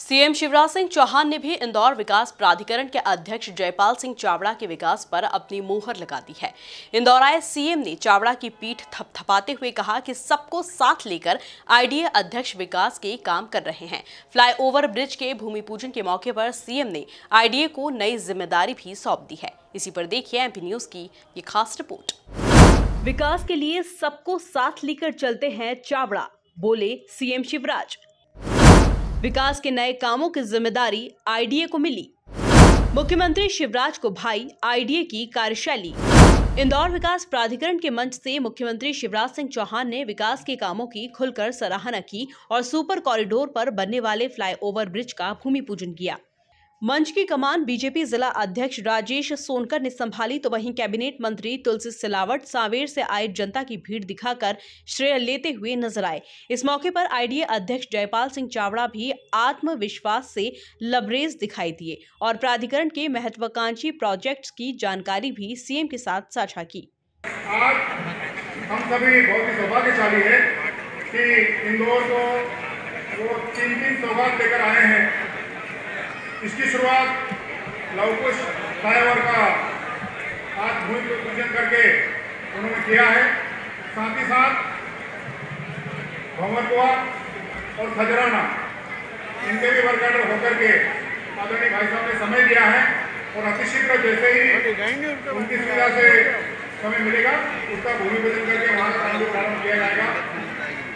CM Shivraj Singh Chouhan ने भी इंदौर विकास प्राधिकरण के अध्यक्ष जयपाल सिंह चावड़ा के विकास पर अपनी मुहर लगा दी है। इंदौर आए सीएम ने चावड़ा की पीठ थपथपाते हुए कहा कि सबको साथ लेकर आईडीए अध्यक्ष विकास के काम कर रहे हैं। फ्लाईओवर ब्रिज के भूमि पूजन के मौके पर सीएम ने आईडीए को नई जिम्मेदारी भी सौंप दी है। इसी पर देखिए एमपी न्यूज की ये खास रिपोर्ट। विकास के लिए सबको साथ लेकर चलते हैं चावड़ा, बोले सीएम शिवराज। विकास के नए कामों की जिम्मेदारी आईडीए को मिली। मुख्यमंत्री शिवराज को भाई आईडीए की कार्यशैली। इंदौर विकास प्राधिकरण के मंच से मुख्यमंत्री शिवराज सिंह चौहान ने विकास के कामों की खुलकर सराहना की और सुपर कॉरिडोर पर बनने वाले फ्लाईओवर ब्रिज का भूमि पूजन किया। मंच की कमान बीजेपी जिला अध्यक्ष राजेश सोनकर ने संभाली, तो वहीं कैबिनेट मंत्री तुलसी सिलावट सांवेर से आए जनता की भीड़ दिखाकर श्रेय लेते हुए नजर आए। इस मौके पर आईडीए अध्यक्ष जयपाल सिंह चावड़ा भी आत्मविश्वास से लबरेज दिखाई दिए और प्राधिकरण के महत्वाकांक्षी प्रोजेक्ट्स की जानकारी भी सीएम के साथ साझा की। आज हम सभी बहुत ही सौभाग्यशाली है कि इंदौर को वो तीन सौगात लेकर आए हैं। इसकी शुरुआत लवकुश तायवर का आज भूमि पूजन करके उन्होंने किया है। साथ ही साथ भंवरपुरा और खजराना इनके भी वर्क ऑर्डर होकर के आदरणीय भाई साहब ने समय दिया है और अतिशीघ्र जैसे ही उनकी सुविधा से समय मिलेगा उसका भूमि पूजन करके वहाँ का काम प्रारंभ किया जाएगा।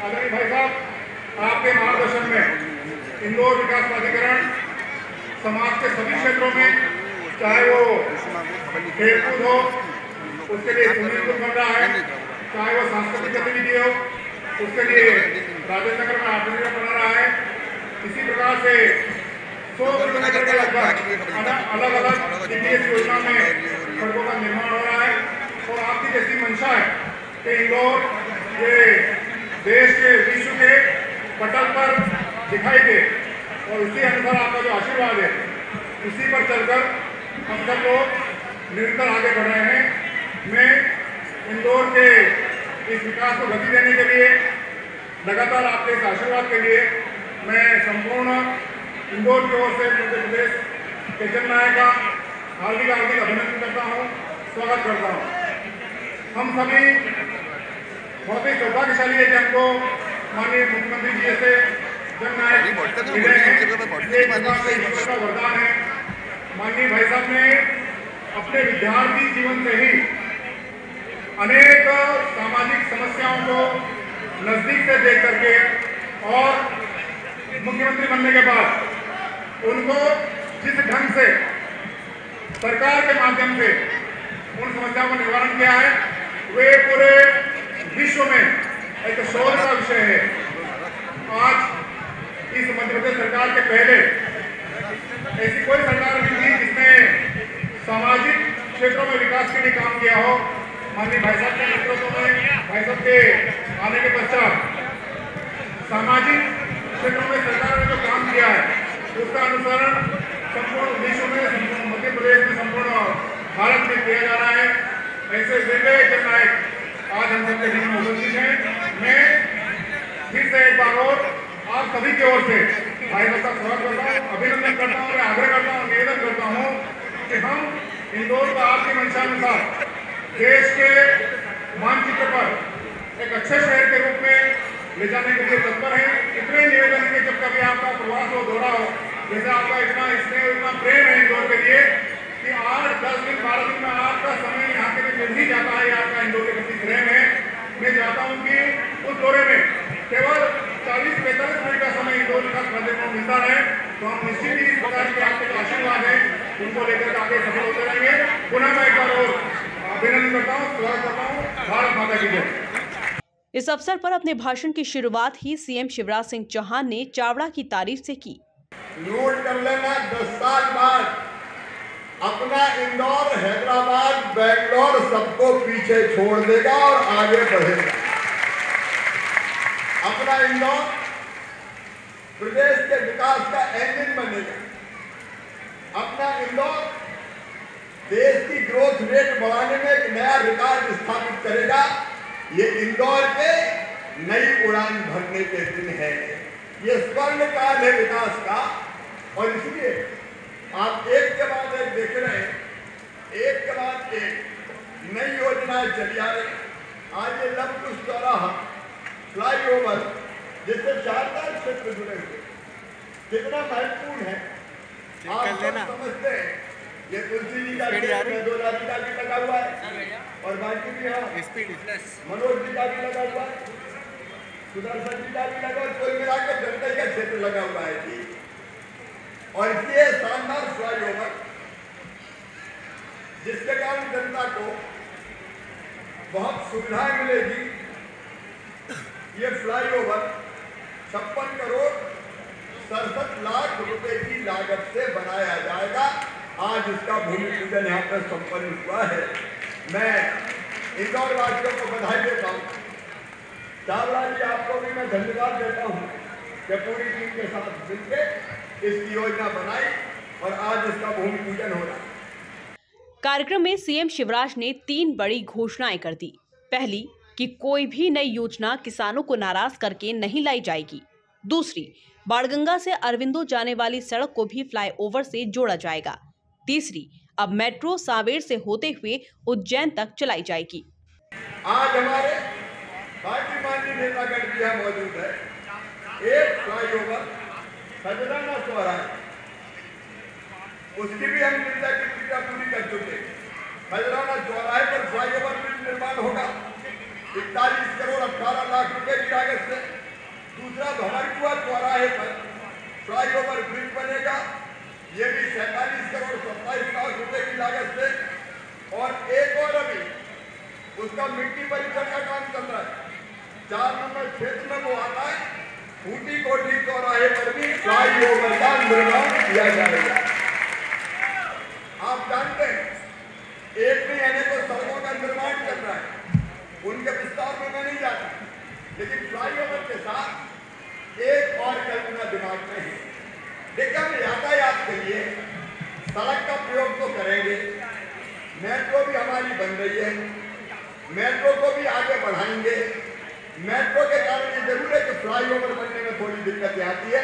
आदरणीय भाई साहब, आपके मार्गदर्शन में इंदौर विकास प्राधिकरण समाज के सभी क्षेत्रों में, चाहे वो खेलकूद हो उसके लिए स्विमिंग पूल बन रहा है, चाहे वो सांस्कृतिक गतिविधि हो उसके लिए राजेश नगर में आर्टिस्ट बना रहा है। इसी प्रकार से 100 किलोमीटर के लगभग अलग अलग DPS योजना में सड़कों का निर्माण हो रहा है। और आपकी जैसी मंशा है कि इंदौर ये देश के विश्व के पटल पर दिखाई दे और इसी अनुसार आपका जो आशीर्वाद है इसी पर चलकर हम सब लोग निरंतर आगे बढ़ रहे हैं। मैं इंदौर के इस विकास को गति देने के लिए लगातार आपके इस आशीर्वाद के लिए मैं संपूर्ण इंदौर की ओर से मध्य प्रदेश के जन नायक का हार्दिक अभिनंदन करता हूँ, स्वागत करता हूँ। हम सभी बहुत ही सौभाग्यशाली है कि हमको माननीय मुख्यमंत्री जी से वरदान है। माननीय भाई साहब ने अपने विद्यार्थी जीवन से ही अनेक सामाजिक समस्याओं को नजदीक से देख करके और मुख्यमंत्री बनने के बाद उनको जिस ढंग से सरकार के माध्यम से उन समस्याओं का निवारण किया है वे पूरे विश्व में एक शोध का विषय है। आज इस मध्य प्रदेश सरकार के पहले ऐसी कोई सरकार नहीं थी जिसने सामाजिक क्षेत्रों में विकास के लिए काम किया हो। माननीय भाई साहब के नेतृत्व में, भाई साहब के आने के पश्चात सामाजिक क्षेत्रों में सरकार ने जो काम किया है उसका अनुसरण संपूर्ण देशों में, संपूर्ण मध्य प्रदेश में, संपूर्ण भारत में किया जा रहा है। ऐसे दिग्गज जननायक आज हम सबके बीच में उपस्थित हैं। मैं फिर से एक बार और आप सभी की ओर से भाई साहब का स्वागत करता हूँ, अभिनंदन करता हूँ, आग्रह करता हूँ, निवेदन करता हूँ कि हम इंदौर का आपके मंशानुसार देश के मानचित्र पर एक अच्छे शहर के रूप में ले जाने के लिए तत्पर हैं। इतने निवेदन के जब कभी आपका प्रवास हो, दौरा हो, जैसे आपका इतना स्नेह, इतना प्रेम है इंदौर के लिए कि 8, 10 दिन, 12 दिन में आपका समय यहाँ के लिए मिल ही जाता है। आपका इंदौर के प्रति प्रेम है। मैं चाहता हूँ कि उस दौरे में केवल 40-45 मिनट का समय इंदौर विकास प्राधिकरण को मिलता रहे तो हम निश्चित ही इस प्रकार के आपके जो आशीर्वाद है उनको लेकर आगे सफल होते रहेंगे। पुनः मैं एक बार और अभिनंदन करता हूँ, स्वागत करता हूँ। भारत माता की जय। इस अवसर पर अपने भाषण की शुरुआत ही सीएम शिवराज सिंह चौहान ने चावड़ा की तारीफ से की। नोट कर लेना, 10 साल बाद अपना इंदौर, हैदराबाद, बेंगलोर सबको पीछे छोड़ देगा और आगे बढ़ेगा। अपना इंदौर प्रदेश के विकास का इंजन बनेगा। अपना इंदौर देश की ग्रोथ रेट बढ़ाने में एक नया रिकॉर्ड स्थापित करेगा। ये इंदौर के नई उड़ान भरने के दिन है। ये स्वर्ण काल है विकास का। और इसलिए आप एक के बाद एक देख रहे हैं, एक के बाद एक नई योजनाएं चली आ रही हैं। आज ये लवकुश चौराहा फ्लाईओवर जिससे शारदा क्षेत्र जुड़े हुए कितना महत्वपूर्ण है आप समझते हैं। ये तुलसी जी का भी लगा हुआ है और बाकी भी मनोज जी का भी लगा हुआ है, सुदर्शन जी का भी लगा, कुल मिलाकर जनता का क्षेत्र लगा हुआ है जी। और इसलिए शानदार फ्लाईओवर जिसके कारण जनता को बहुत सुविधाएं मिलेगी। ये फ्लाईओवर 56 करोड़ 67 लाख रुपए की लागत से बनाया जाएगा। आज इसका भूमि पूजन यहाँ पर संपन्न हुआ है। मैं इंदौर वासियों को बधाई देता हूँ। चावड़ा जी आपको भी मैं धन्यवाद देता हूँ कि पूरी टीम के साथ मिलकर इसकी योजना बनाई और आज इसका भूमि पूजन हो रहा है। कार्यक्रम में सीएम शिवराज ने 3 बड़ी घोषणाएं कर दी। पहली कि कोई भी नई योजना किसानों को नाराज करके नहीं लाई जाएगी। दूसरी, बाड़गंगा से अरविंदो जाने वाली सड़क को भी फ्लाईओवर से जोड़ा जाएगा। तीसरी, अब मेट्रो सांवेर से होते हुए उज्जैन तक चलाई जाएगी। आज हमारे पार्टी माननीय नेतागण भी यहाँ मौजूद है। एक फ्लाईओवर खजराना तो रहा है, उसकी भी हम चिंता की चिंता पूरी कर चुके। खजराना चौराहे पर फ्लाईओवर ब्रिज निर्माण होगा 41 करोड़ 18 लाख रुपए की लागत से। दूसरा, भंवरपुरा चौराहे पर फ्लाईओवर ब्रिज बनेगा, ये भी 47 करोड़ 27 लाख रुपए की लागत से। और एक और अभी उसका मिट्टी परीक्षण का काम चल रहा है, 4 नंबर क्षेत्र में वो आता है। ऊटी कोठी चौराहे पर भी फ्लाईओवर का निर्माण किया जाएगा। आप जानते हैं एक में आने को सड़कों का निर्माण चल रहा है, उनके विस्तार में मैं नहीं जाता, लेकिन फ्लाईओवर के साथ एक और कल्पना दिमाग में है। लेकिन हम यातायात के लिए सड़क का प्रयोग तो करेंगे, मेट्रो भी हमारी बन रही है, मेट्रो को भी आगे बढ़ाएंगे। मेट्रो के कारण ये जरूर है कि फ्लाईओवर बनने में थोड़ी दिक्कतें आती है,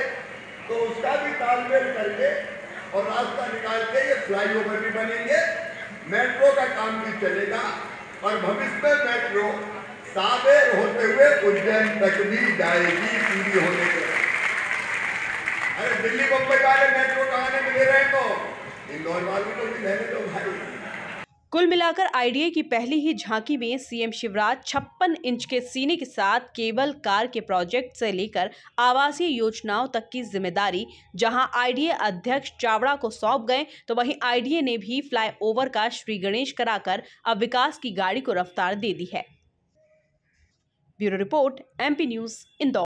तो उसका भी तालमेल करके और रास्ता निकाल के ये फ्लाईओवर भी बनेंगे, मेट्रो का काम भी चलेगा और भविष्य में मेट्रो सावेर होते हुए उज्जैन तक भी जाएगी पूरी होने के। अरे दिल्ली बम्बई वाले मेट्रो कहाने में ले रहे हैं, तो इंदौर वालों को भी लेने दो भाई। कुल मिलाकर आईडीए की पहली ही झांकी में सीएम शिवराज 56 इंच के सीने के साथ केबल कार के प्रोजेक्ट से लेकर आवासीय योजनाओं तक की जिम्मेदारी जहां आईडीए अध्यक्ष चावड़ा को सौंप गए, तो वहीं आईडीए ने भी फ्लाईओवर का श्री गणेश कराकर अब विकास की गाड़ी को रफ्तार दे दी है। Bureau report, MP news, Indore.